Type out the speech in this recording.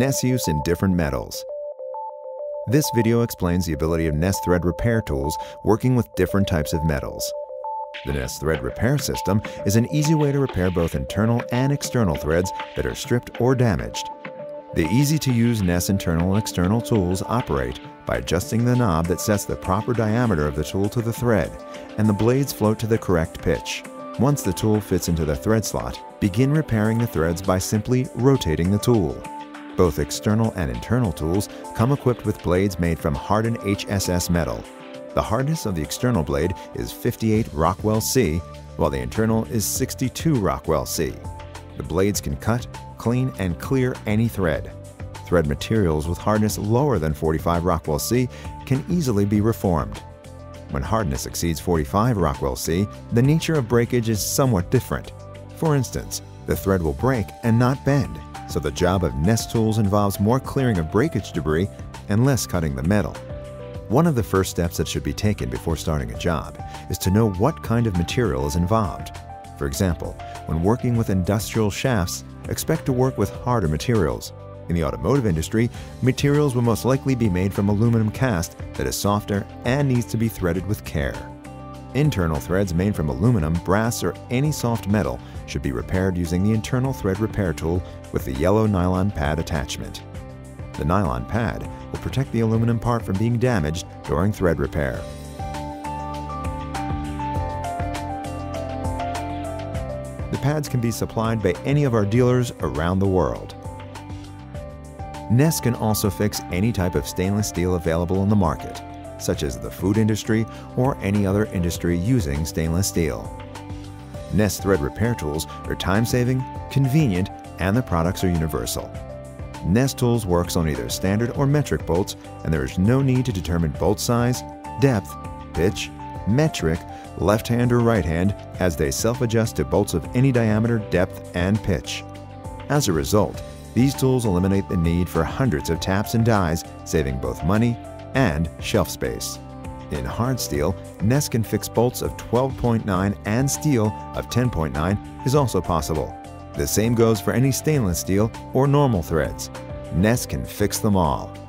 Nes use in different metals. This video explains the ability of Nes thread repair tools working with different types of metals. The Nes thread repair system is an easy way to repair both internal and external threads that are stripped or damaged. The easy-to-use Nes internal and external tools operate by adjusting the knob that sets the proper diameter of the tool to the thread, and the blades float to the correct pitch. Once the tool fits into the thread slot, begin repairing the threads by simply rotating the tool. Both external and internal tools come equipped with blades made from hardened HSS metal. The hardness of the external blade is 58 Rockwell C, while the internal is 62 Rockwell C. The blades can cut, clean, and clear any thread. Thread materials with hardness lower than 45 Rockwell C can easily be reformed. When hardness exceeds 45 Rockwell C, the nature of breakage is somewhat different. For instance, the thread will break and not bend, so the job of Nes tools involves more clearing of breakage debris and less cutting the metal. One of the first steps that should be taken before starting a job is to know what kind of material is involved. For example, when working with industrial shafts, expect to work with harder materials. In the automotive industry, materials will most likely be made from aluminum cast that is softer and needs to be threaded with care. Internal threads made from aluminum, brass, or any soft metal should be repaired using the internal thread repair tool with the yellow nylon pad attachment. The nylon pad will protect the aluminum part from being damaged during thread repair. The pads can be supplied by any of our dealers around the world. Nes can also fix any type of stainless steel available in the market, such as the food industry or any other industry using stainless steel. Nes thread repair tools are time-saving, convenient, and the products are universal. Nes tools works on either standard or metric bolts, and there is no need to determine bolt size, depth, pitch, metric, left hand or right hand, as they self-adjust to bolts of any diameter, depth, and pitch. As a result, these tools eliminate the need for hundreds of taps and dies, saving both money and shelf space. In hard steel, Nes can fix bolts of 12.9 and steel of 10.9 is also possible. The same goes for any stainless steel or normal threads. Nes can fix them all.